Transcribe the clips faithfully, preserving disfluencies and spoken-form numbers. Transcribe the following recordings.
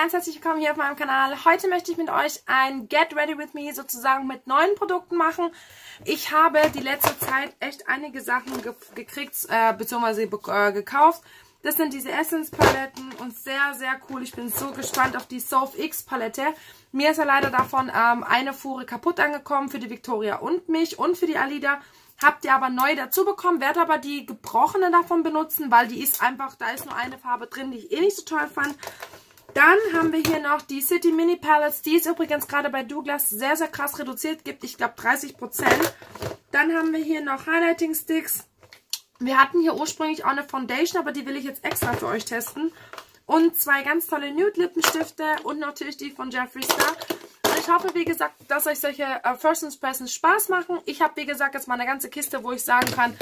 Ganz herzlich willkommen hier auf meinem Kanal. Heute möchte ich mit euch ein Get Ready With Me sozusagen mit neuen Produkten machen. Ich habe die letzte Zeit echt einige Sachen ge gekriegt äh, bzw. Äh, gekauft. Das sind diese Essence Paletten und sehr, sehr cool. Ich bin so gespannt auf die Soph X Palette. Mir ist ja leider davon ähm, eine Fuhre kaputt angekommen für die Victoria und mich und für die Alida. Habt ihr aber neu dazu bekommen, werde aber die gebrochene davon benutzen, weil die ist einfach, da ist nur eine Farbe drin, die ich eh nicht so toll fand. Dann haben wir hier noch die City Mini Palettes. Die es übrigens gerade bei Douglas sehr, sehr krass reduziert gibt. Ich glaube dreißig Prozent. Dann haben wir hier noch Highlighting Sticks. Wir hatten hier ursprünglich auch eine Foundation, aber die will ich jetzt extra für euch testen. Und zwei ganz tolle Nude Lippenstifte und natürlich die von Jeffree Star. Ich hoffe, wie gesagt, dass euch solche First Impressions Spaß machen. Ich habe, wie gesagt, jetzt mal eine ganze Kiste, wo ich sagen kann,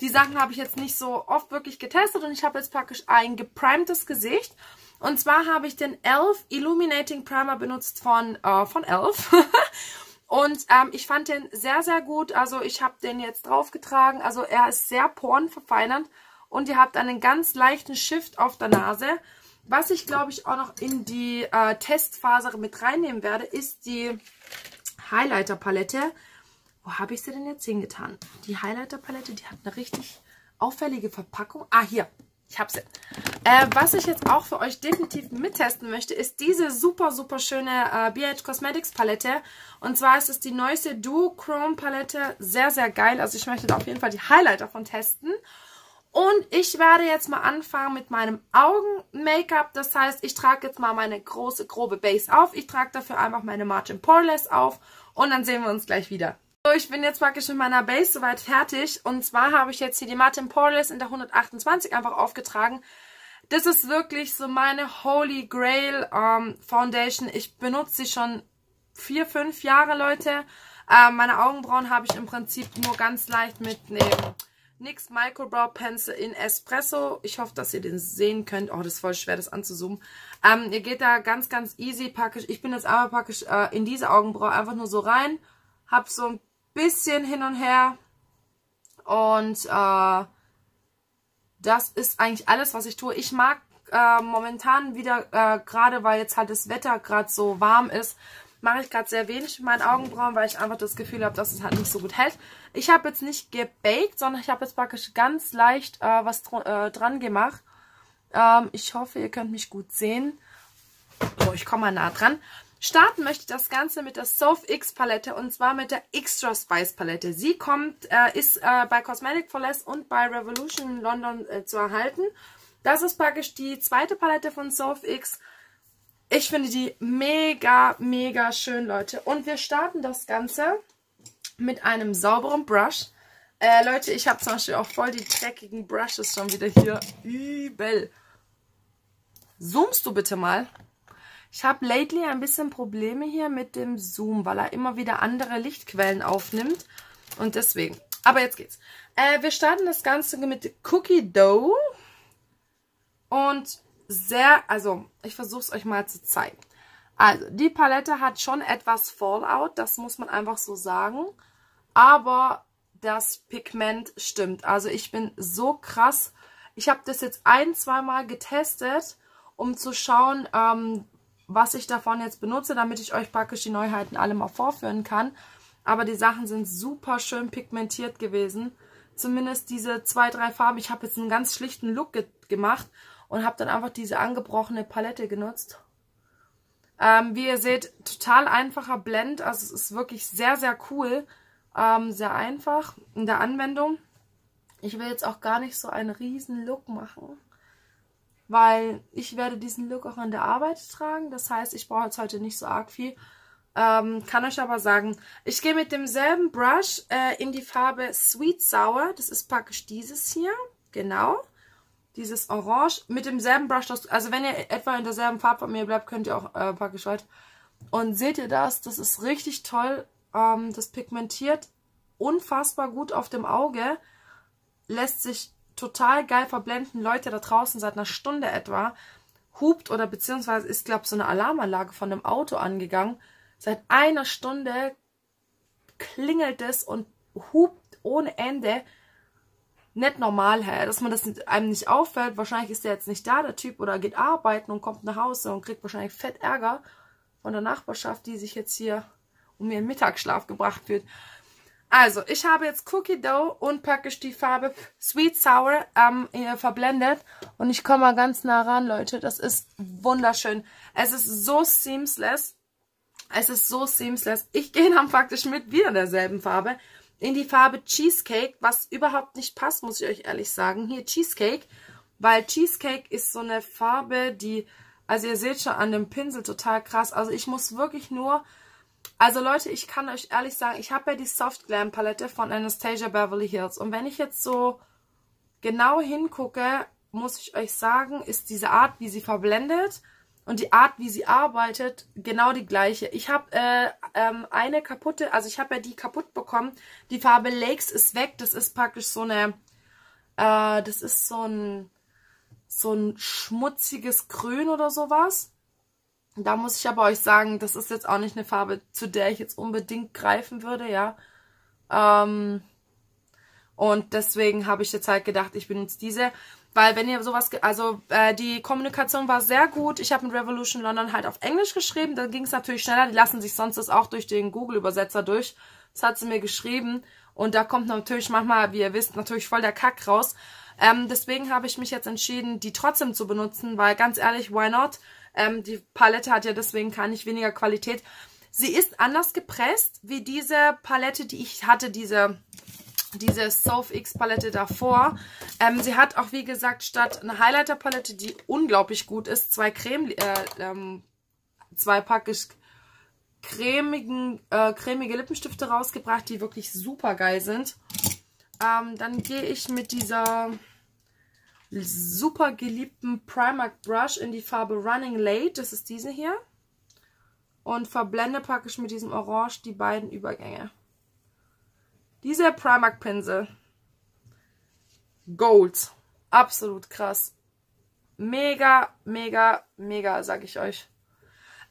die Sachen habe ich jetzt nicht so oft wirklich getestet. Und ich habe jetzt praktisch ein geprimtes Gesicht. Und zwar habe ich den E L F Illuminating Primer benutzt von, äh, von E L F. Und ähm, ich fand den sehr, sehr gut. Also ich habe den jetzt draufgetragen. Also er ist sehr porenverfeinernd. Und ihr habt einen ganz leichten Shift auf der Nase. Was ich, glaube ich, auch noch in die äh, Testphase mit reinnehmen werde, ist die Highlighter-Palette. Wo habe ich sie denn jetzt hingetan? Die Highlighter-Palette, die hat eine richtig auffällige Verpackung. Ah, hier. Ich habe sie. Äh, was ich jetzt auch für euch definitiv mittesten möchte, ist diese super, super schöne äh, B H Cosmetics Palette. Und zwar ist es die neueste Duochrome-Palette. Sehr, sehr geil. Also ich möchte da auf jeden Fall die Highlighter von testen. Und ich werde jetzt mal anfangen mit meinem Augen-Make-up. Das heißt, ich trage jetzt mal meine große, grobe Base auf. Ich trage dafür einfach meine Margin Poreless auf. Und dann sehen wir uns gleich wieder. So, ich bin jetzt praktisch mit meiner Base soweit fertig. Und zwar habe ich jetzt hier die Margin Poreless in der hundertachtundzwanzig einfach aufgetragen. Das ist wirklich so meine Holy Grail ähm, Foundation. Ich benutze sie schon vier, fünf Jahre, Leute. Äh, meine Augenbrauen habe ich im Prinzip nur ganz leicht mitnehmen. Nix Microbrow Pencil in Espresso. Ich hoffe, dass ihr den sehen könnt. Oh, das ist voll schwer, das anzuzoomen. Ähm, ihr geht da ganz, ganz easy praktisch. Ich bin jetzt aber praktisch äh, in diese Augenbraue einfach nur so rein. Hab so ein bisschen hin und her. Und äh, das ist eigentlich alles, was ich tue. Ich mag äh, momentan wieder, äh, gerade weil jetzt halt das Wetter gerade so warm ist, mache ich gerade sehr wenig mit meinen Augenbrauen, weil ich einfach das Gefühl habe, dass es halt nicht so gut hält. Ich habe jetzt nicht gebaked, sondern ich habe jetzt praktisch ganz leicht äh, was dr äh, dran gemacht. Ähm, ich hoffe, ihr könnt mich gut sehen. Oh, ich komme mal nah dran. Starten möchte ich das Ganze mit der Soph X Palette und zwar mit der Extra Spice Palette. Sie kommt, äh, ist äh, bei Cosmetic for Less und bei Revolution London äh, zu erhalten. Das ist praktisch die zweite Palette von Soph X. Ich finde die mega, mega schön, Leute. Und wir starten das Ganze mit einem sauberen Brush. Äh, Leute, ich habe zum Beispiel auch voll die dreckigen Brushes schon wieder hier. Übel. Zoomst du bitte mal? Ich habe lately ein bisschen Probleme hier mit dem Zoom, weil er immer wieder andere Lichtquellen aufnimmt. Und deswegen. Aber jetzt geht's. Äh, wir starten das Ganze mit Cookie Dough. Und sehr, also ich versuche es euch mal zu zeigen. Also die Palette hat schon etwas Fallout, das muss man einfach so sagen, aber das Pigment stimmt. Also ich bin so krass, ich habe das jetzt ein, zweimal getestet, um zu schauen, ähm, was ich davon jetzt benutze, damit ich euch praktisch die Neuheiten alle mal vorführen kann. Aber die Sachen sind super schön pigmentiert gewesen, zumindest diese zwei, drei Farben. Ich habe jetzt einen ganz schlichten Look ge gemacht. Und habe dann einfach diese angebrochene Palette genutzt. Ähm, wie ihr seht, total einfacher Blend. Also es ist wirklich sehr, sehr cool. Ähm, sehr einfach in der Anwendung. Ich will jetzt auch gar nicht so einen riesen Look machen. Weil ich werde diesen Look auch in der Arbeit tragen. Das heißt, ich brauche jetzt heute nicht so arg viel. Ähm, kann euch aber sagen, ich gehe mit demselben Brush äh, in die Farbe Sweet Sour. Das ist praktisch dieses hier. Genau. Dieses Orange mit demselben Brush, also wenn ihr etwa in derselben Farbe bei mir bleibt, könnt ihr auch äh, praktisch weiter. Und seht ihr das? Das ist richtig toll. Ähm, das pigmentiert unfassbar gut auf dem Auge. Lässt sich total geil verblenden. Leute da draußen seit einer Stunde etwa hupt oder beziehungsweise ist, glaube ich, so eine Alarmanlage von einem Auto angegangen. Seit einer Stunde klingelt es und hupt ohne Ende. nicht normal her, dass man das einem nicht auffällt. Wahrscheinlich ist der jetzt nicht da, der Typ, oder geht arbeiten und kommt nach Hause und kriegt wahrscheinlich fett Ärger von der Nachbarschaft, die sich jetzt hier um ihren Mittagsschlaf gebracht wird. Also, ich habe jetzt Cookie Dough und praktisch die Farbe Sweet Sour ähm, hier verblendet. Und ich komme mal ganz nah ran, Leute. Das ist wunderschön. Es ist so seamless. Es ist so seamless. Ich gehe dann praktisch mit wieder derselben Farbe in die Farbe Cheesecake, was überhaupt nicht passt, muss ich euch ehrlich sagen. Hier Cheesecake, weil Cheesecake ist so eine Farbe, die, also ihr seht schon an dem Pinsel, total krass. Also ich muss wirklich nur... Also Leute, ich kann euch ehrlich sagen, ich habe ja die Soft Glam Palette von Anastasia Beverly Hills. Und wenn ich jetzt so genau hingucke, muss ich euch sagen, ist diese Art, wie sie verblendet und die Art, wie sie arbeitet, genau die gleiche. Ich habe äh, ähm, eine kaputte, also ich habe ja die kaputt bekommen. Die Farbe Lakes ist weg. Das ist praktisch so eine, äh, das ist so ein, so ein schmutziges Grün oder sowas. Da muss ich aber euch sagen, das ist jetzt auch nicht eine Farbe, zu der ich jetzt unbedingt greifen würde, ja. Ähm, und deswegen habe ich jetzt halt gedacht, ich benutze diese, weil wenn ihr sowas, also äh, die Kommunikation war sehr gut. Ich habe mit Revolution London halt auf Englisch geschrieben, dann ging es natürlich schneller. Die lassen sich sonst das auch durch den Google-Übersetzer durch. Das hat sie mir geschrieben und da kommt natürlich manchmal, wie ihr wisst, natürlich voll der Kack raus. Ähm, deswegen habe ich mich jetzt entschieden, die trotzdem zu benutzen, weil ganz ehrlich, why not? Ähm, die Palette hat ja deswegen gar nicht weniger Qualität. Sie ist anders gepresst wie diese Palette, die ich hatte, diese, diese Soph X Palette davor. Ähm, sie hat auch, wie gesagt, statt eine Highlighter-Palette, die unglaublich gut ist, zwei Creme, äh, ähm, zwei praktisch cremigen, äh, cremige Lippenstifte rausgebracht, die wirklich super geil sind. Ähm, dann gehe ich mit dieser... super geliebten Primark Brush in die Farbe Running Late, das ist diese hier, und verblende praktisch mit diesem Orange die beiden Übergänge. Dieser Primark Pinsel, Gold, absolut krass, mega, mega, mega, sag ich euch.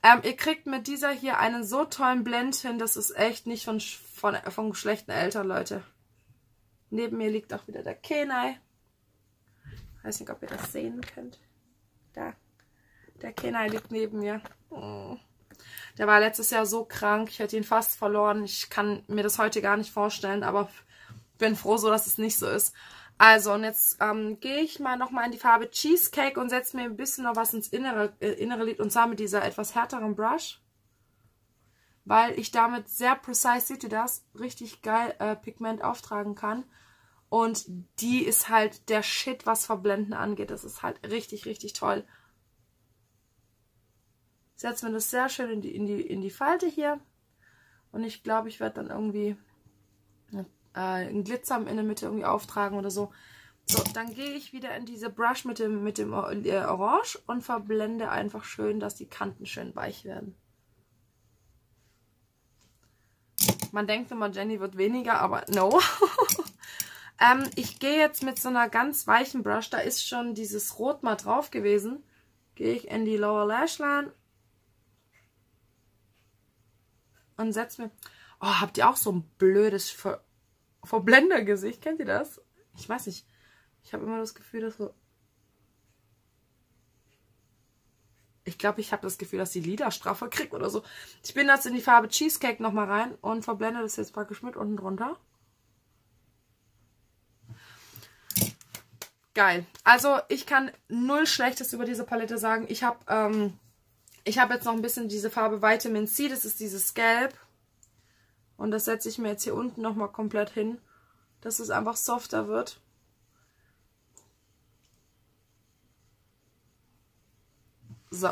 Ähm, ihr kriegt mit dieser hier einen so tollen Blend hin, das ist echt nicht von, von, von schlechten Eltern, Leute. Neben mir liegt auch wieder der Kenai. Ich weiß nicht, ob ihr das sehen könnt. Da. Der Kenai liegt neben mir. Oh. Der war letztes Jahr so krank. Ich hätte ihn fast verloren. Ich kann mir das heute gar nicht vorstellen, aber bin froh so, dass es nicht so ist. Also, und jetzt ähm, gehe ich mal nochmal in die Farbe Cheesecake und setze mir ein bisschen noch was ins innere, äh, innere Lid. Und zwar mit dieser etwas härteren Brush. Weil ich damit sehr precise, seht ihr das, richtig geil äh, Pigment auftragen kann. Und die ist halt der Shit, was Verblenden angeht. Das ist halt richtig, richtig toll. Ich setze mir das sehr schön in die, in die, in die Falte hier. Und ich glaube, ich werde dann irgendwie äh, einen Glitzer in der Mitte irgendwie auftragen oder so. So, dann gehe ich wieder in diese Brush mit dem, mit dem Orange und verblende einfach schön, dass die Kanten schön weich werden. Man denkt immer, Jenny wird weniger, aber no. Ähm, ich gehe jetzt mit so einer ganz weichen Brush, da ist schon dieses Rot mal drauf gewesen, gehe ich in die Lower Lash Line und setze mir... Oh, habt ihr auch so ein blödes Ver Verblendergesicht? Kennt ihr das? Ich weiß nicht. Ich habe immer das Gefühl, dass so... Ich glaube, ich habe das Gefühl, dass die Lider straffer kriegt oder so. Ich bin jetzt in die Farbe Cheesecake nochmal rein und verblende das jetzt praktisch mit unten drunter. Geil. Also ich kann null Schlechtes über diese Palette sagen. Ich habe ähm, ich habe jetzt noch ein bisschen diese Farbe Vitamin C. Das ist dieses Gelb. Und das setze ich mir jetzt hier unten nochmal komplett hin, dass es einfach softer wird. So.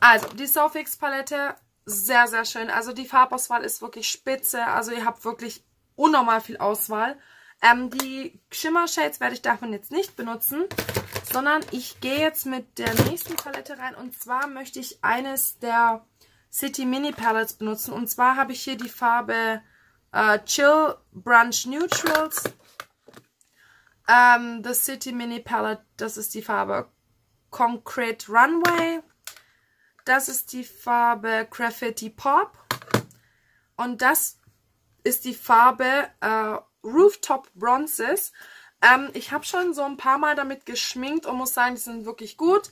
Also die Soph X Palette, sehr, sehr schön. Also die Farbauswahl ist wirklich spitze. Also ihr habt wirklich unnormal viel Auswahl. Ähm, die Shimmer-Shades werde ich davon jetzt nicht benutzen, sondern ich gehe jetzt mit der nächsten Palette rein. Und zwar möchte ich eines der City Mini Palettes benutzen. Und zwar habe ich hier die Farbe äh, Chill Brunch Neutrals. Ähm, das City Mini Palette, das ist die Farbe Concrete Runway. Das ist die Farbe Graffiti Pop. Und das ist die Farbe... Äh, Rooftop Bronzes. Ähm, ich habe schon so ein paar Mal damit geschminkt und muss sagen, die sind wirklich gut.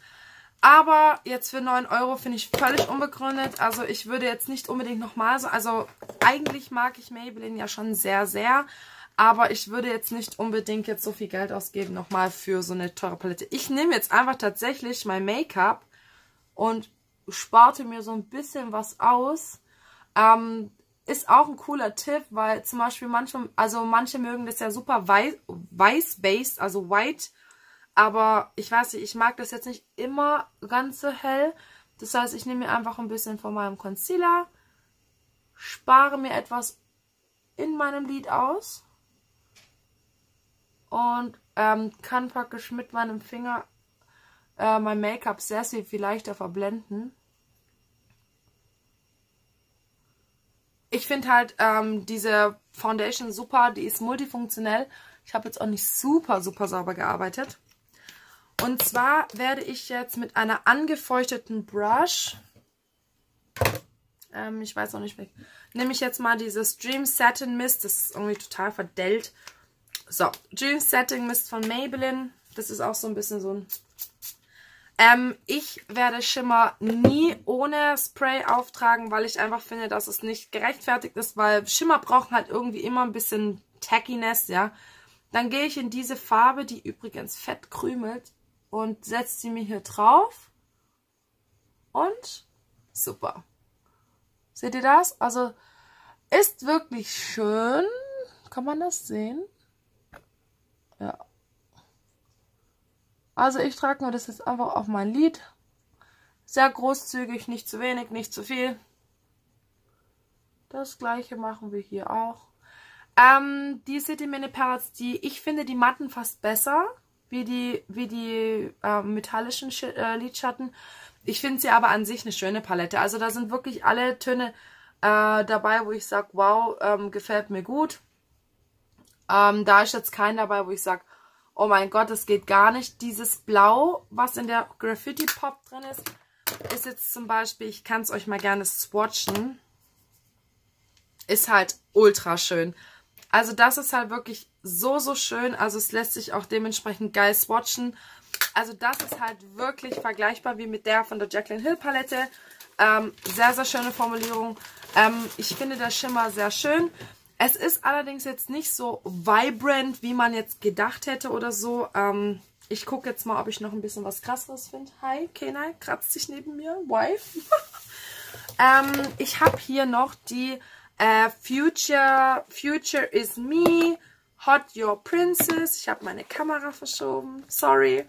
Aber jetzt für neun Euro finde ich völlig unbegründet. Also ich würde jetzt nicht unbedingt nochmal so... Also eigentlich mag ich Maybelline ja schon sehr, sehr. Aber ich würde jetzt nicht unbedingt jetzt so viel Geld ausgeben nochmal für so eine teure Palette. Ich nehme jetzt einfach tatsächlich mein Make-up und sparte mir so ein bisschen was aus. Ähm, ist auch ein cooler Tipp, weil zum Beispiel manche... Also manche mögen das ja super weiß-based, also white. Aber ich weiß nicht, ich mag das jetzt nicht immer ganz so hell. Das heißt, ich nehme mir einfach ein bisschen von meinem Concealer, spare mir etwas in meinem Lid aus und ähm, kann praktisch mit meinem Finger äh, mein Make-up sehr, sehr viel leichter verblenden. Ich finde halt ähm, diese Foundation super, die ist multifunktionell. Ich habe jetzt auch nicht super, super sauber gearbeitet. Und zwar werde ich jetzt mit einer angefeuchteten Brush, ähm, ich weiß auch nicht, weg, nehme ich jetzt mal dieses Dream Satin Mist, das ist irgendwie total verdellt. So, Dream Satin Mist von Maybelline, das ist auch so ein bisschen so ein... Ähm, ich werde Schimmer nie ohne Spray auftragen, weil ich einfach finde, dass es nicht gerechtfertigt ist, weil Schimmer brauchen halt irgendwie immer ein bisschen Tackiness, ja. Dann gehe ich in diese Farbe, die übrigens fett krümelt, und setze sie mir hier drauf. Und super. Seht ihr das? Also ist wirklich schön. Kann man das sehen? Ja. Also ich trage mir das jetzt einfach auf mein Lid. Sehr großzügig, nicht zu wenig, nicht zu viel. Das gleiche machen wir hier auch. Ähm, die City Mini Palettes, die, ich finde die matten fast besser, wie die, wie die äh, metallischen Sch äh, Lidschatten. Ich finde sie aber an sich eine schöne Palette. Also da sind wirklich alle Töne äh, dabei, wo ich sage, wow, ähm, gefällt mir gut. Ähm, da ist jetzt kein dabei, wo ich sage, oh mein Gott, das geht gar nicht. Dieses Blau, was in der Graffiti Pop drin ist, ist jetzt zum Beispiel, ich kann es euch mal gerne swatchen, ist halt ultra schön. Also das ist halt wirklich so, so schön. Also es lässt sich auch dementsprechend geil swatchen. Also das ist halt wirklich vergleichbar wie mit der von der Jaclyn Hill Palette. Ähm, sehr, sehr schöne Formulierung. Ähm, ich finde der Schimmer sehr schön. Es ist allerdings jetzt nicht so vibrant, wie man jetzt gedacht hätte oder so. Ähm, ich gucke jetzt mal, ob ich noch ein bisschen was Krasseres finde. Hi, Kenai, kratzt sich neben mir. Why? ähm, ich habe hier noch die... Uh, Future, Future is me, Hot Your Princess. Ich habe meine Kamera verschoben, sorry.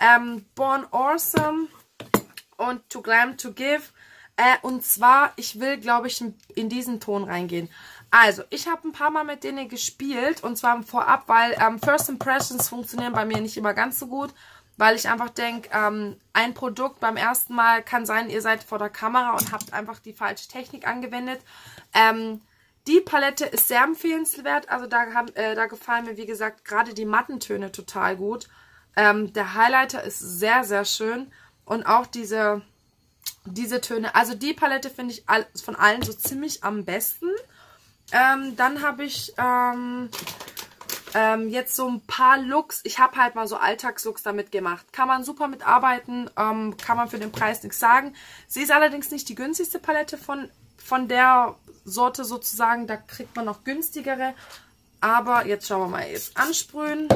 Um, Born Awesome und To Glam To Give. Uh, und zwar, ich will, glaube ich, in diesen Ton reingehen. Also, ich habe ein paar Mal mit denen gespielt und zwar im Vorab, weil um, First Impressions funktionieren bei mir nicht immer ganz so gut, weil ich einfach denke, um, ein Produkt beim ersten Mal kann sein, ihr seid vor der Kamera und habt einfach die falsche Technik angewendet. Ähm, die Palette ist sehr empfehlenswert, also da, haben, äh, da gefallen mir, wie gesagt, gerade die matten Töne total gut. Ähm, der Highlighter ist sehr, sehr schön und auch diese, diese Töne. Also die Palette finde ich all, von allen so ziemlich am besten. Ähm, dann habe ich ähm, ähm, jetzt so ein paar Looks. Ich habe halt mal so Alltagslooks damit gemacht. Kann man super mitarbeiten, ähm, kann man für den Preis nichts sagen. Sie ist allerdings nicht die günstigste Palette von, von der... Sorte sozusagen, da kriegt man noch günstigere. Aber jetzt schauen wir mal, jetzt ansprühen.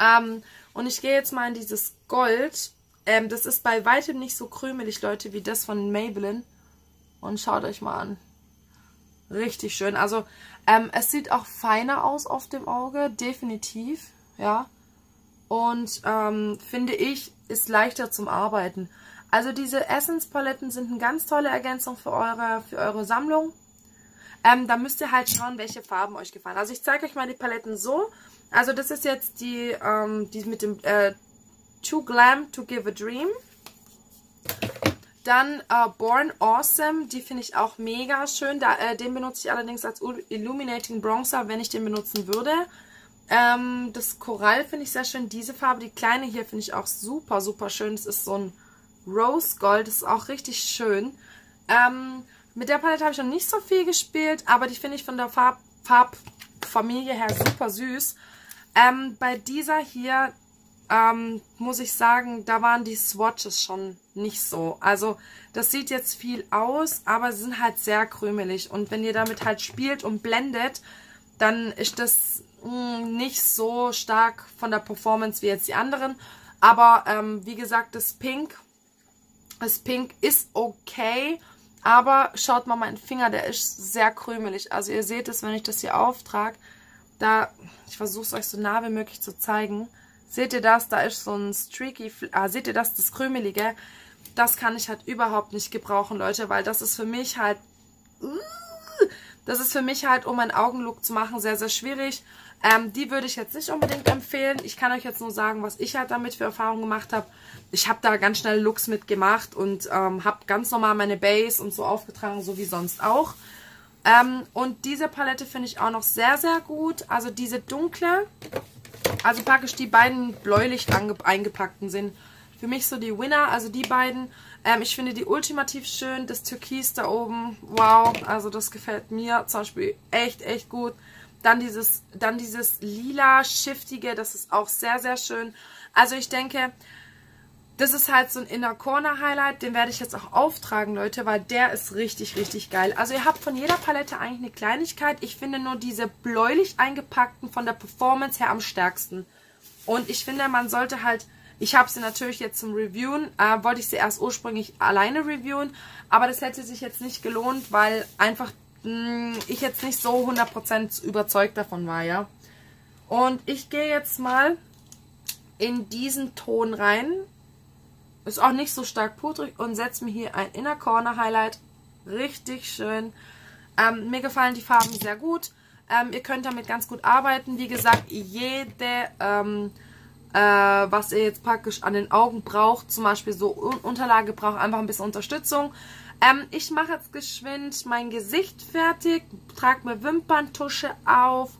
Ähm, und ich gehe jetzt mal in dieses Gold. Ähm, das ist bei weitem nicht so krümelig, Leute, wie das von Maybelline. Und schaut euch mal an. Richtig schön. Also, ähm, es sieht auch feiner aus auf dem Auge, definitiv. Ja. Und, ähm, finde ich, ist leichter zum Arbeiten. Also diese Essence-Paletten sind eine ganz tolle Ergänzung für eure, für eure Sammlung. Ähm, da müsst ihr halt schauen, welche Farben euch gefallen. Also ich zeige euch mal die Paletten so. Also das ist jetzt die, ähm, die mit dem äh, To Glam, To Give a Dream. Dann äh, Born Awesome, die finde ich auch mega schön. Da, äh, den benutze ich allerdings als Illuminating Bronzer, wenn ich den benutzen würde. Ähm, das Korall finde ich sehr schön. Diese Farbe, die kleine hier, finde ich auch super, super schön. Das ist so ein Rose Gold, das ist auch richtig schön. Ähm, mit der Palette habe ich noch nicht so viel gespielt, aber die finde ich von der Farb, Farb, Familie her super süß. Ähm, bei dieser hier ähm, muss ich sagen, da waren die Swatches schon nicht so. Also das sieht jetzt viel aus, aber sie sind halt sehr krümelig. Und wenn ihr damit halt spielt und blendet, dann ist das mh, nicht so stark von der Performance wie jetzt die anderen. Aber ähm, wie gesagt, das Pink, das Pink ist okay, aber schaut mal meinen Finger, der ist sehr krümelig. Also ihr seht es, wenn ich das hier auftrage, da, ich versuche es euch so nah wie möglich zu zeigen. Seht ihr das? Da ist so ein streaky, ah, seht ihr das? Das Krümelige, das kann ich halt überhaupt nicht gebrauchen, Leute, weil das ist für mich halt, das ist für mich halt, um einen Augenlook zu machen, sehr, sehr schwierig. Ähm, die würde ich jetzt nicht unbedingt empfehlen. Ich kann euch jetzt nur sagen, was ich halt damit für Erfahrungen gemacht habe. Ich habe da ganz schnell Looks mitgemacht und ähm, habe ganz normal meine Base und so aufgetragen, so wie sonst auch. Ähm, und diese Palette finde ich auch noch sehr, sehr gut. Also diese dunkle, also praktisch die beiden bläulich eingepackten sind für mich so die Winner, also die beiden. Ähm, ich finde die ultimativ schön. Das Türkis da oben, wow, also das gefällt mir zum Beispiel echt, echt gut. Dann dieses, dann dieses lila, shiftige, das ist auch sehr, sehr schön. Also ich denke, das ist halt so ein Inner Corner Highlight. Den werde ich jetzt auch auftragen, Leute, weil der ist richtig, richtig geil. Also ihr habt von jeder Palette eigentlich eine Kleinigkeit. Ich finde nur diese bläulich eingepackten von der Performance her am stärksten. Und ich finde, man sollte halt, ich habe sie natürlich jetzt zum Reviewen, äh, wollte ich sie erst ursprünglich alleine reviewen, aber das hätte sich jetzt nicht gelohnt, weil einfach ich jetzt nicht so hundert Prozent überzeugt davon war, ja. Und ich gehe jetzt mal in diesen Ton rein. Ist auch nicht so stark pudrig und setze mir hier ein Inner Corner Highlight. Richtig schön. Ähm, mir gefallen die Farben sehr gut. Ähm, ihr könnt damit ganz gut arbeiten. Wie gesagt, jede, ähm, äh, was ihr jetzt praktisch an den Augen braucht, zum Beispiel so Unterlage, braucht einfach ein bisschen Unterstützung. Ähm, ich mache jetzt geschwind mein Gesicht fertig, trage mir Wimperntusche auf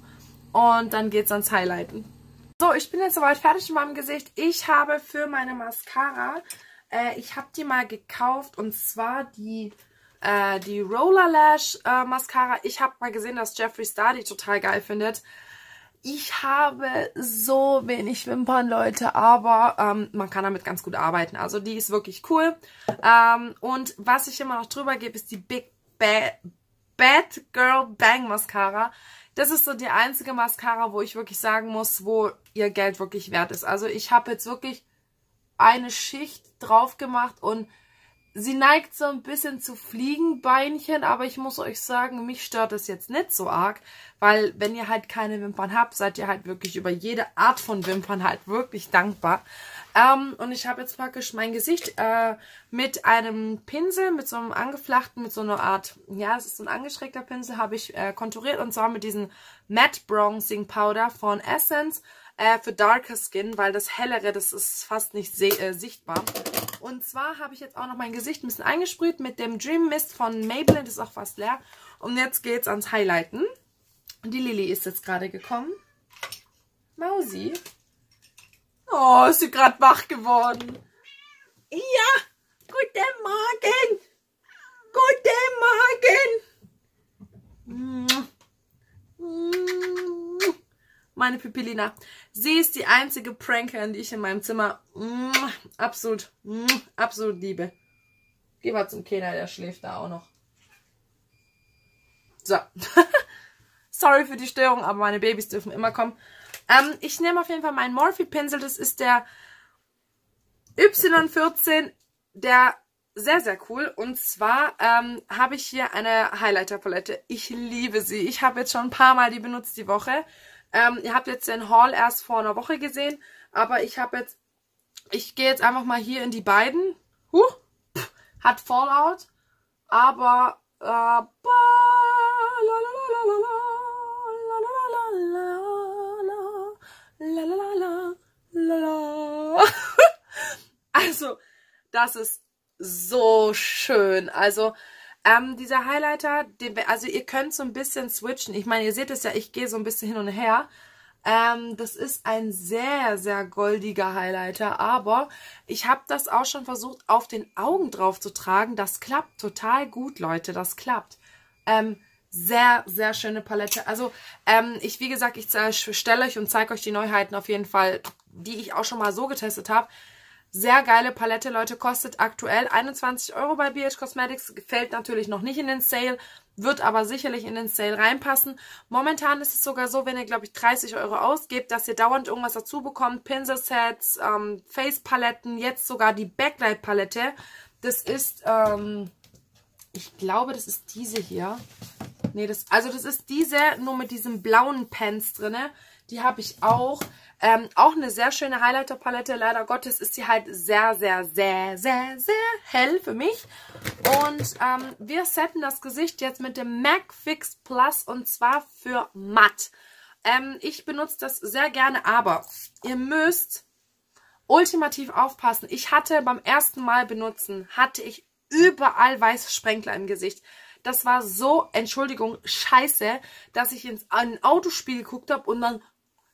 und dann geht's ans Highlighten. So, ich bin jetzt soweit fertig mit meinem Gesicht. Ich habe für meine Mascara, äh, ich habe die mal gekauft und zwar die, äh, die Roller Lash äh, Mascara. Ich habe mal gesehen, dass Jeffree Star die total geil findet. Ich habe so wenig Wimpern, Leute, aber ähm, man kann damit ganz gut arbeiten. Also die ist wirklich cool. Ähm, und was ich immer noch drüber gebe, ist die Big Bad, Bad Girl Bang Mascara. Das ist so die einzige Mascara, wo ich wirklich sagen muss, wo ihr Geld wirklich wert ist. Also ich habe jetzt wirklich eine Schicht drauf gemacht und sie neigt so ein bisschen zu Fliegenbeinchen, aber ich muss euch sagen, mich stört das jetzt nicht so arg, weil wenn ihr halt keine Wimpern habt, seid ihr halt wirklich über jede Art von Wimpern halt wirklich dankbar. Ähm, und ich habe jetzt praktisch mein Gesicht äh, mit einem Pinsel, mit so einem angeflachten, mit so einer Art, ja, es ist so ein angeschrägter Pinsel, habe ich äh, konturiert und zwar mit diesem Matte Bronzing Powder von Essence äh, für Darker Skin, weil das Hellere, das ist fast nicht äh, sichtbar. Und zwar habe ich jetzt auch noch mein Gesicht ein bisschen eingesprüht mit dem Dream Mist von Maybelline. Das ist auch fast leer. Und jetzt geht's ans Highlighten. Die Lilly ist jetzt gerade gekommen. Mausi. Oh, ist sie gerade wach geworden. Ja, guten Morgen. Guten Morgen. Meine Pipilina. Sie ist die einzige Prankerin, die ich in meinem Zimmer absolut, absolut liebe. Geh mal zum Kenai, der schläft da auch noch. So. Sorry für die Störung, aber meine Babys dürfen immer kommen. Ähm, ich nehme auf jeden Fall meinen Morphe Pinsel. Das ist der Y vierzehn, der sehr, sehr cool. Und zwar ähm, habe ich hier eine Highlighter-Palette. Ich liebe sie. Ich habe jetzt schon ein paar Mal die benutzt die Woche. Ähm, ihr habt jetzt den Haul erst vor einer Woche gesehen, aber ich habe jetzt, ich gehe jetzt einfach mal hier in die beiden. Huh, pff, hat Fallout, aber äh, ba, also, das ist so schön. Also Ähm, dieser Highlighter, den, also ihr könnt so ein bisschen switchen. Ich meine, ihr seht es ja, ich gehe so ein bisschen hin und her. Ähm, das ist ein sehr, sehr goldiger Highlighter, aber ich habe das auch schon versucht, auf den Augen drauf zu tragen. Das klappt total gut, Leute, das klappt. Ähm, Sehr, sehr schöne Palette. Also, ähm, ich, wie gesagt, ich stelle euch und zeige euch die Neuheiten auf jeden Fall, die ich auch schon mal so getestet habe. Sehr geile Palette, Leute. Kostet aktuell einundzwanzig Euro bei B H Cosmetics. Fällt natürlich noch nicht in den Sale, wird aber sicherlich in den Sale reinpassen. Momentan ist es sogar so, wenn ihr, glaube ich, dreißig Euro ausgebt, dass ihr dauernd irgendwas dazu bekommt. Pinselsets, ähm, Face-Paletten, jetzt sogar die Backlight-Palette. Das ist, ähm, ich glaube, das ist diese hier. Nee, das, also das ist diese, nur mit diesem blauen Pens drin. Die habe ich auch. Ähm, auch eine sehr schöne Highlighter-Palette. Leider Gottes ist sie halt sehr, sehr, sehr, sehr, sehr hell für mich. Und ähm, wir setten das Gesicht jetzt mit dem M A C Fix Plus und zwar für matt. Ähm, ich benutze das sehr gerne, aber ihr müsst ultimativ aufpassen. Ich hatte beim ersten Mal benutzen, hatte ich überall weiße Sprenkler im Gesicht. Das war so, Entschuldigung, scheiße, dass ich ins ein Autospiel geguckt habe und dann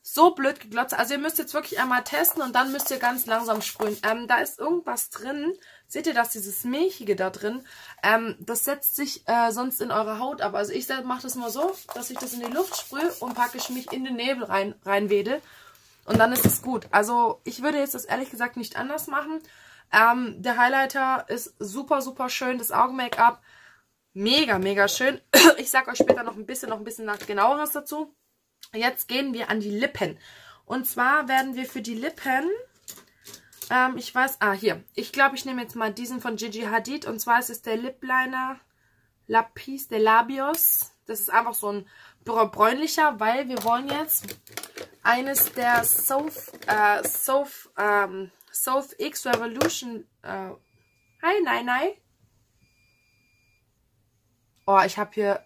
so blöd geglotzt. Also ihr müsst jetzt wirklich einmal testen und dann müsst ihr ganz langsam sprühen. Ähm, da ist irgendwas drin. Seht ihr das, dieses Milchige da drin? Ähm, das setzt sich äh, sonst in eure Haut ab. Also ich mache das mal so, dass ich das in die Luft sprühe und praktisch mich in den Nebel rein, reinwedel. Und dann ist es gut. Also ich würde jetzt das ehrlich gesagt nicht anders machen. Ähm, der Highlighter ist super, super schön. Das Augen-Make-up mega, mega schön. Ich sage euch später noch ein bisschen, noch ein bisschen genaueres dazu. Jetzt gehen wir an die Lippen. Und zwar werden wir für die Lippen, ähm, ich weiß, ah, hier. Ich glaube, ich nehme jetzt mal diesen von Gigi Hadid. Und zwar ist es der Lip Liner Lapis de Labios. Das ist einfach so ein bräunlicher, weil wir wollen jetzt eines der Soph, äh, Soph, ähm, Soph X Revolution, äh, hi, nein, nein. Oh, ich habe hier,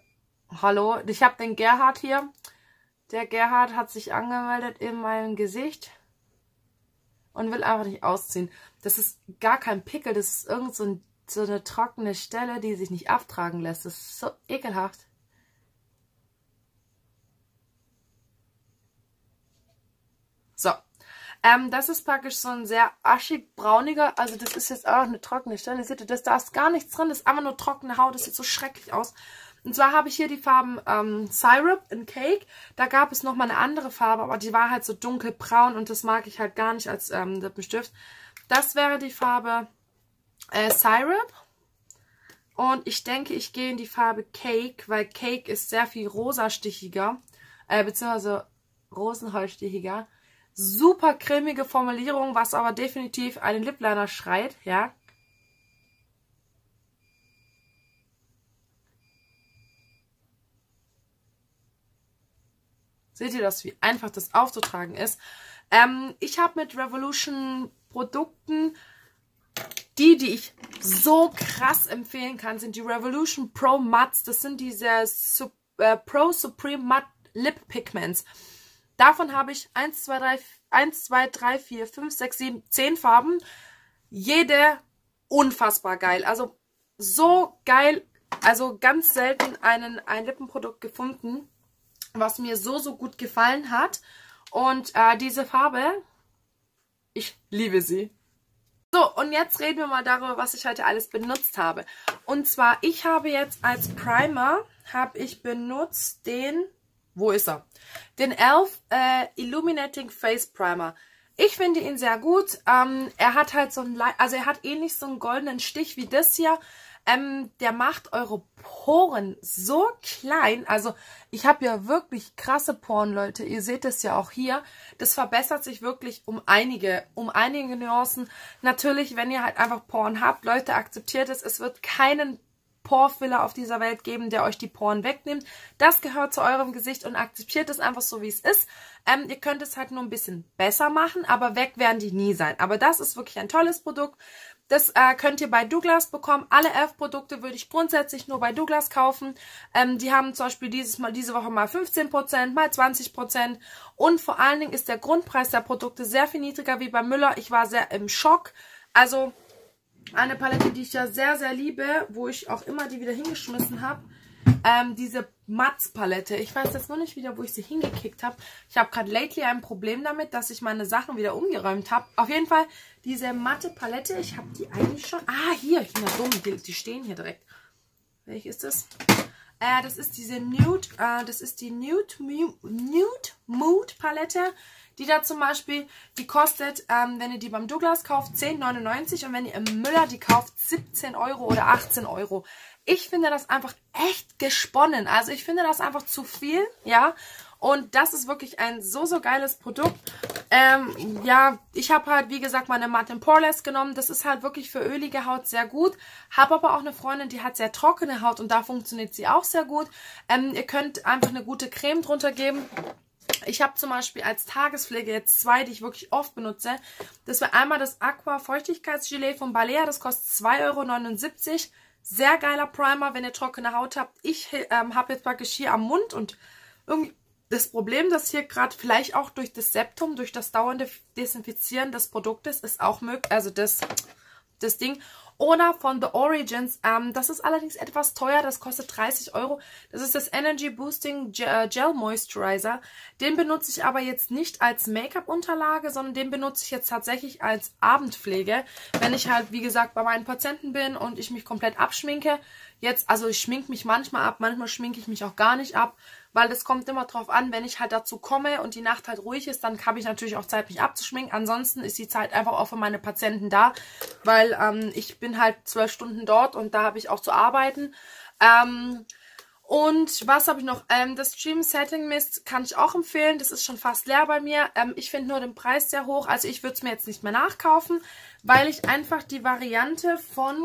hallo, ich habe den Gerhard hier. Der Gerhard hat sich angemeldet in meinem Gesicht und will einfach nicht ausziehen. Das ist gar kein Pickel, das ist irgend so, ein, so eine trockene Stelle, die sich nicht abtragen lässt. Das ist so ekelhaft. So, ähm, das ist praktisch so ein sehr aschig-brauniger, also das ist jetzt auch eine trockene Stelle. Seht ihr, das, da ist gar nichts drin, das ist einfach nur trockene Haut, das sieht so schrecklich aus. Und zwar habe ich hier die Farben ähm, Syrup und Cake. Da gab es nochmal eine andere Farbe, aber die war halt so dunkelbraun und das mag ich halt gar nicht als ähm, Lippenstift. Das wäre die Farbe äh, Syrup. Und ich denke, ich gehe in die Farbe Cake, weil Cake ist sehr viel rosastichiger, äh, beziehungsweise rosenholzstichiger. Super cremige Formulierung, was aber definitiv einen Lip Liner schreit, ja. Seht ihr das, wie einfach das aufzutragen ist? Ähm, ich habe mit Revolution Produkten, die, die ich so krass empfehlen kann, sind die Revolution Pro Mats. Das sind diese Sup äh, Pro Supreme Matte Lip Pigments. Davon habe ich eins, zwei, drei, vier, fünf, sechs, sieben, zehn Farben. Jede unfassbar geil. Also so geil, also ganz selten einen, ein Lippenprodukt gefunden, was mir so, so gut gefallen hat. Und äh, diese Farbe, ich liebe sie. So, und jetzt reden wir mal darüber, was ich heute alles benutzt habe. Und zwar, ich habe jetzt als Primer, habe ich benutzt den, wo ist er? Den E L F äh, Illuminating Face Primer. Ich finde ihn sehr gut. Ähm, er hat halt so ein, also er hat ähnlich so einen goldenen Stich wie das hier. Ähm, der macht eure Poren so klein. Also ich habe ja wirklich krasse Poren, Leute. Ihr seht es ja auch hier. Das verbessert sich wirklich um einige, um einige Nuancen. Natürlich, wenn ihr halt einfach Poren habt, Leute, akzeptiert es. Es wird keinen Porfiller auf dieser Welt geben, der euch die Poren wegnimmt. Das gehört zu eurem Gesicht und akzeptiert es einfach so, wie es ist. Ähm, ihr könnt es halt nur ein bisschen besser machen, aber weg werden die nie sein. Aber das ist wirklich ein tolles Produkt. Das äh, könnt ihr bei Douglas bekommen. Alle E L F-Produkte würde ich grundsätzlich nur bei Douglas kaufen. Ähm, die haben zum Beispiel dieses mal, diese Woche mal fünfzehn Prozent, mal zwanzig Prozent. Und vor allen Dingen ist der Grundpreis der Produkte sehr viel niedriger wie bei Müller. Ich war sehr im Schock. Also eine Palette, die ich ja sehr, sehr liebe, wo ich auch immer die wieder hingeschmissen habe. Ähm, diese Matz-Palette. Ich weiß jetzt noch nicht wieder, wo ich sie hingekickt habe. Ich habe gerade lately ein Problem damit, dass ich meine Sachen wieder umgeräumt habe. Auf jeden Fall, diese matte Palette, ich habe die eigentlich schon... Ah, hier, hier, dumm, die, die stehen hier direkt. Welches ist das? Äh, das ist diese Nude, äh, das ist die Nude, Nude Mood Palette, die da zum Beispiel, die kostet, ähm, wenn ihr die beim Douglas kauft, zehn neunundneunzig und wenn ihr im Müller die kauft, siebzehn Euro oder achtzehn Euro. Ich finde das einfach echt gesponnen. Also ich finde das einfach zu viel, ja. Und das ist wirklich ein so, so geiles Produkt. Ähm, ja, ich habe halt, wie gesagt, meine Matte in Poreless genommen. Das ist halt wirklich für ölige Haut sehr gut. Habe aber auch eine Freundin, die hat sehr trockene Haut und da funktioniert sie auch sehr gut. Ähm, ihr könnt einfach eine gute Creme drunter geben. Ich habe zum Beispiel als Tagespflege jetzt zwei, die ich wirklich oft benutze. Das wäre einmal das Aqua Feuchtigkeitsgelee von Balea. Das kostet zwei neunundsiebzig Euro. Sehr geiler Primer, wenn ihr trockene Haut habt. Ich ähm, habe jetzt praktisch hier am Mund und irgendwie das Problem, dass hier gerade vielleicht auch durch das Septum, durch das dauernde Desinfizieren des Produktes ist auch möglich, also das, das Ding. Oder von The Origins, ähm, das ist allerdings etwas teuer, das kostet dreißig Euro. Das ist das Energy Boosting Gel Moisturizer. Den benutze ich aber jetzt nicht als Make-up-Unterlage, sondern den benutze ich jetzt tatsächlich als Abendpflege. Wenn ich halt, wie gesagt, bei meinen Patienten bin und ich mich komplett abschminke. Jetzt, also ich schminke mich manchmal ab, manchmal schminke ich mich auch gar nicht ab. Weil es kommt immer drauf an, wenn ich halt dazu komme und die Nacht halt ruhig ist, dann habe ich natürlich auch Zeit, mich abzuschminken. Ansonsten ist die Zeit einfach auch für meine Patienten da, weil ähm, ich bin halt zwölf Stunden dort und da habe ich auch zu arbeiten. Ähm, und was habe ich noch? Ähm, das Dream Setting Mist kann ich auch empfehlen. Das ist schon fast leer bei mir. Ähm, ich finde nur den Preis sehr hoch. Also ich würde es mir jetzt nicht mehr nachkaufen, weil ich einfach die Variante von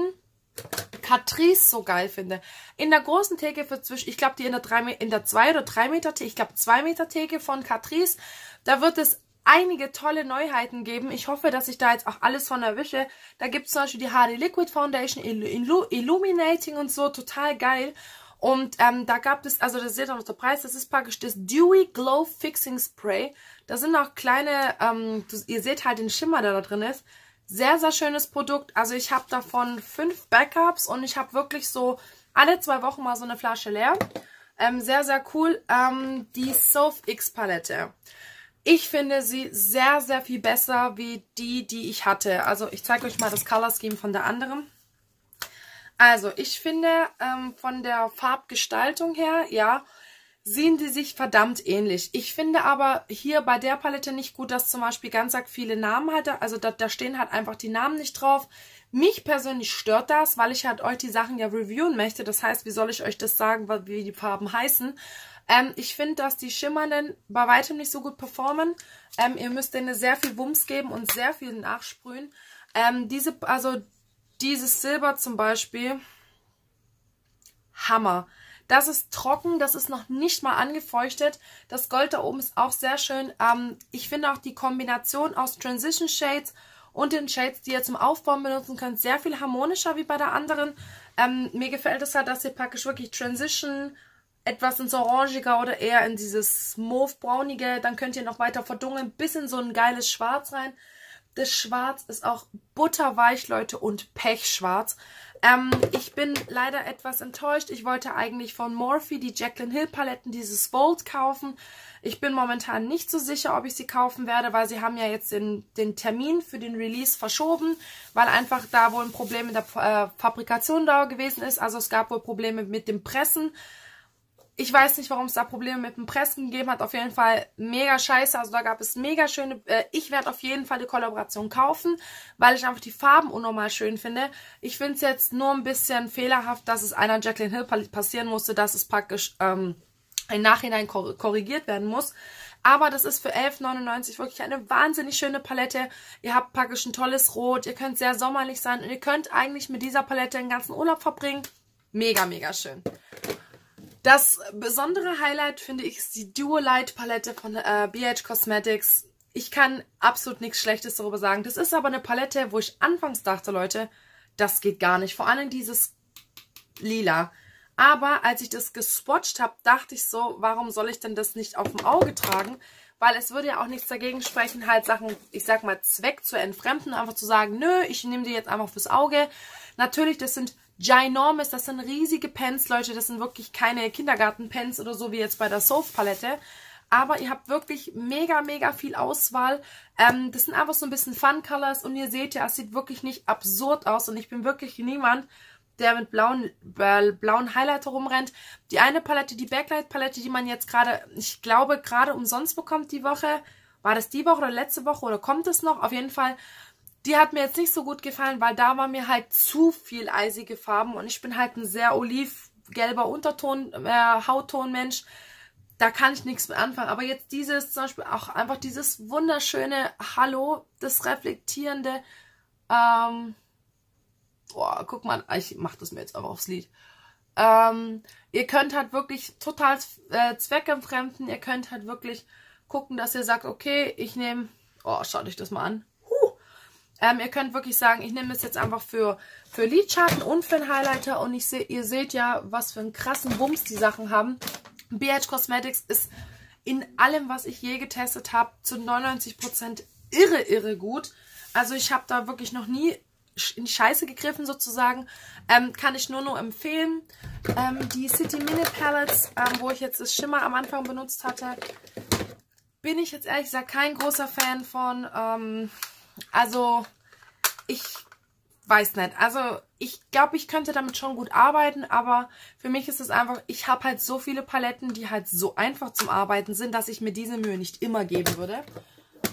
Catrice so geil finde. In der großen Theke für zwischen, ich glaube, die in der zwei oder drei Meter Theke, ich glaube zwei Meter Theke von Catrice, da wird es einige tolle Neuheiten geben. Ich hoffe, dass ich da jetzt auch alles von erwische. Da gibt es zum Beispiel die H D Liquid Foundation, Illu Illuminating und so, total geil. Und ähm, da gab es, also das seht ihr noch der Preis, das ist praktisch das Dewy Glow Fixing Spray. Da sind auch kleine, ähm, ihr seht halt den Schimmer, der da drin ist. Sehr, sehr schönes Produkt. Also ich habe davon fünf Backups und ich habe wirklich so alle zwei Wochen mal so eine Flasche leer. Ähm, sehr, sehr cool. Ähm, die Soph X Palette. Ich finde sie sehr, sehr viel besser wie die, die ich hatte. Also ich zeige euch mal das Color Scheme von der anderen. Also ich finde ähm, von der Farbgestaltung her, ja, sehen die sich verdammt ähnlich. Ich finde aber hier bei der Palette nicht gut, dass zum Beispiel ganz arg viele Namen hatte. Also da, da stehen halt einfach die Namen nicht drauf. Mich persönlich stört das, weil ich halt euch die Sachen ja reviewen möchte. Das heißt, wie soll ich euch das sagen, wie die Farben heißen? Ähm, ich finde, dass die Schimmernden bei weitem nicht so gut performen. Ähm, ihr müsst denen sehr viel Wumms geben und sehr viel nachsprühen. Ähm, diese, also dieses Silber zum Beispiel, Hammer. Das ist trocken, das ist noch nicht mal angefeuchtet. Das Gold da oben ist auch sehr schön. Ähm, ich finde auch die Kombination aus Transition Shades und den Shades, die ihr zum Aufbauen benutzen könnt, sehr viel harmonischer wie bei der anderen. Ähm, mir gefällt es halt, dass ihr praktisch wirklich Transition etwas ins Orangiger oder eher in dieses Mauve-Braunige. Dann könnt ihr noch weiter verdunkeln, bis in so ein geiles Schwarz rein. Das Schwarz ist auch butterweich, Leute, und pechschwarz. Ähm, ich bin leider etwas enttäuscht. Ich wollte eigentlich von Morphe die Jaclyn Hill Paletten, dieses Volt, kaufen. Ich bin momentan nicht so sicher, ob ich sie kaufen werde, weil sie haben ja jetzt den, den Termin für den Release verschoben, weil einfach da wohl ein Problem mit der äh, Fabrikationsdauer gewesen ist. Also es gab wohl Probleme mit dem Pressen. Ich weiß nicht, warum es da Probleme mit dem Pressen gegeben hat. Auf jeden Fall mega scheiße. Also da gab es mega schöne... Äh, ich werde auf jeden Fall die Kollaboration kaufen, weil ich einfach die Farben unnormal schön finde. Ich finde es jetzt nur ein bisschen fehlerhaft, dass es einer Jaclyn Hill Palette passieren musste, dass es praktisch ähm, im Nachhinein kor korrigiert werden muss. Aber das ist für elf neunundneunzig wirklich eine wahnsinnig schöne Palette. Ihr habt praktisch ein tolles Rot. Ihr könnt sehr sommerlich sein. Und ihr könnt eigentlich mit dieser Palette den ganzen Urlaub verbringen. Mega, mega schön. Das besondere Highlight, finde ich, ist die Duo Light Palette von äh, B H Cosmetics. Ich kann absolut nichts Schlechtes darüber sagen. Das ist aber eine Palette, wo ich anfangs dachte, Leute, das geht gar nicht. Vor allem dieses Lila. Aber als ich das geswatcht habe, dachte ich so, warum soll ich denn das nicht auf dem Auge tragen? Weil es würde ja auch nichts dagegen sprechen, halt Sachen, ich sag mal, Zweck zu entfremden. Einfach zu sagen, nö, ich nehme die jetzt einfach fürs Auge. Natürlich, das sind... ginormous, das sind riesige Pens, Leute, das sind wirklich keine Kindergarten-Pens oder so wie jetzt bei der Soph-Palette, aber ihr habt wirklich mega, mega viel Auswahl, ähm, das sind einfach so ein bisschen Fun-Colors und ihr seht ja, es sieht wirklich nicht absurd aus und ich bin wirklich niemand, der mit blauen, äh, blauen Highlighter rumrennt. Die eine Palette, die Backlight-Palette, die man jetzt gerade, ich glaube, gerade umsonst bekommt die Woche. War das die Woche oder letzte Woche oder kommt es noch? Auf jeden Fall, die hat mir jetzt nicht so gut gefallen, weil da war mir halt zu viel eisige Farben. Und ich bin halt ein sehr olivgelber Unterton, äh, Hautton-Mensch. Da kann ich nichts mit anfangen. Aber jetzt dieses, zum Beispiel auch einfach dieses wunderschöne Hallo, das reflektierende, ähm, boah, guck mal, ich mach das mir jetzt aber aufs Lied. Ähm, ihr könnt halt wirklich total äh, zweckentfremden, ihr könnt halt wirklich gucken, dass ihr sagt, okay, ich nehme, oh, schaut euch das mal an. Huh. Ähm, ihr könnt wirklich sagen, ich nehme es jetzt einfach für, für Lidschatten und für einen Highlighter und ich seh, ihr seht ja, was für einen krassen Bums die Sachen haben. B H Cosmetics ist in allem, was ich je getestet habe, zu neunundneunzig Prozent irre, irre gut. Also ich habe da wirklich noch nie in die Scheiße gegriffen sozusagen. Ähm, kann ich nur nur empfehlen. Ähm, die City Minute Palettes, ähm, wo ich jetzt das Schimmer am Anfang benutzt hatte, bin ich jetzt ehrlich gesagt kein großer Fan von. Ähm, also ich weiß nicht. Also ich glaube, ich könnte damit schon gut arbeiten, aber für mich ist es einfach, ich habe halt so viele Paletten, die halt so einfach zum Arbeiten sind, dass ich mir diese Mühe nicht immer geben würde.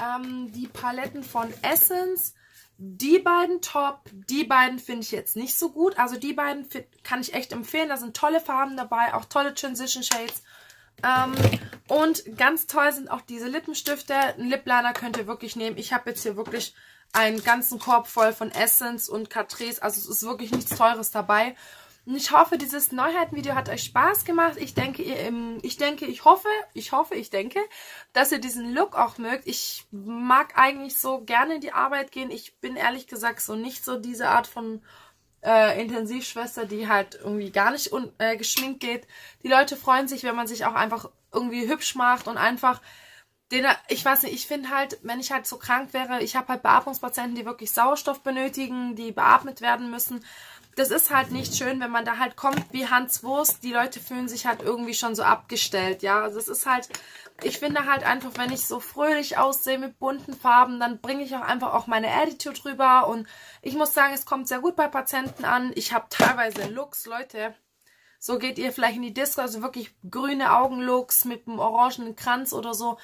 Ähm, die Paletten von Essence, die beiden top, die beiden finde ich jetzt nicht so gut. Also die beiden kann ich echt empfehlen, da sind tolle Farben dabei, auch tolle Transition Shades. Ähm, und ganz toll sind auch diese Lippenstifte. Einen Lip Liner könnt ihr wirklich nehmen. Ich habe jetzt hier wirklich einen ganzen Korb voll von Essence und Catrice. Also es ist wirklich nichts Teures dabei. Und ich hoffe, dieses Neuheitenvideo hat euch Spaß gemacht. Ich denke, ihr, ich denke, ich hoffe, ich hoffe, ich denke, dass ihr diesen Look auch mögt. Ich mag eigentlich so gerne in die Arbeit gehen. Ich bin ehrlich gesagt so nicht so diese Art von äh, Intensivschwester, die halt irgendwie gar nicht un äh, geschminkt geht. Die Leute freuen sich, wenn man sich auch einfach irgendwie hübsch macht und einfach den, ich weiß nicht, ich finde halt, wenn ich halt so krank wäre, ich habe halt Beatmungspatienten, die wirklich Sauerstoff benötigen, die beatmet werden müssen. Das ist halt nicht schön, wenn man da halt kommt wie Hans Wurst. Die Leute fühlen sich halt irgendwie schon so abgestellt, ja. Also es ist halt, ich finde halt einfach, wenn ich so fröhlich aussehe mit bunten Farben, dann bringe ich auch einfach auch meine Attitude rüber. Und ich muss sagen, es kommt sehr gut bei Patienten an. Ich habe teilweise Looks, Leute, so geht ihr vielleicht in die Disco, also wirklich grüne Augenlooks mit einem orangenen Kranz oder so.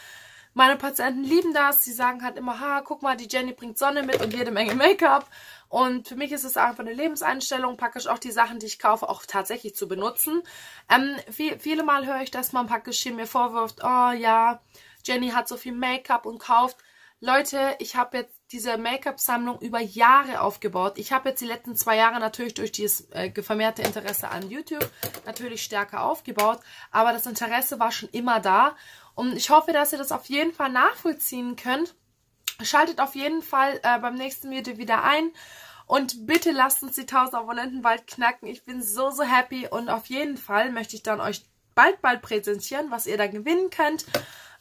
Meine Patienten lieben das. Sie sagen halt immer, ha, guck mal, die Jenny bringt Sonne mit und jede Menge Make-up. Und für mich ist es einfach eine Lebenseinstellung, praktisch auch die Sachen, die ich kaufe, auch tatsächlich zu benutzen. Ähm, viel, viele Mal höre ich, dass man praktisch hier mir vorwirft, oh ja, Jenny hat so viel Make-up und kauft. Leute, ich habe jetzt diese Make-up-Sammlung über Jahre aufgebaut. Ich habe jetzt die letzten zwei Jahre natürlich durch dieses äh, vermehrte Interesse an YouTube natürlich stärker aufgebaut, aber das Interesse war schon immer da. Und ich hoffe, dass ihr das auf jeden Fall nachvollziehen könnt. Schaltet auf jeden Fall äh, beim nächsten Video wieder ein. Und bitte lasst uns die tausend Abonnenten bald knacken. Ich bin so, so happy. Und auf jeden Fall möchte ich dann euch bald, bald präsentieren, was ihr da gewinnen könnt.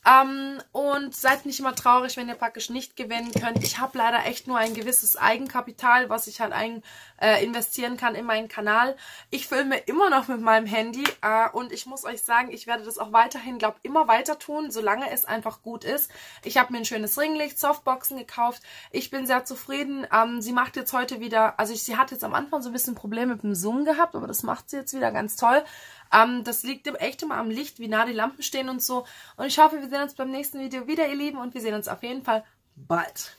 Ähm, und seid nicht immer traurig, wenn ihr praktisch nicht gewinnen könnt. Ich habe leider echt nur ein gewisses Eigenkapital, was ich halt ein, äh, investieren kann in meinen Kanal. Ich filme immer noch mit meinem Handy äh, und ich muss euch sagen, ich werde das auch weiterhin, glaube ich, immer weiter tun, solange es einfach gut ist. Ich habe mir ein schönes Ringlicht, Softboxen gekauft. Ich bin sehr zufrieden. Ähm, sie macht jetzt heute wieder, also ich, sie hat jetzt am Anfang so ein bisschen Probleme mit dem Zoom gehabt, aber das macht sie jetzt wieder ganz toll. Um, das liegt echt immer am Licht, wie nah die Lampen stehen und so. Und ich hoffe, wir sehen uns beim nächsten Video wieder, ihr Lieben. Und wir sehen uns auf jeden Fall bald.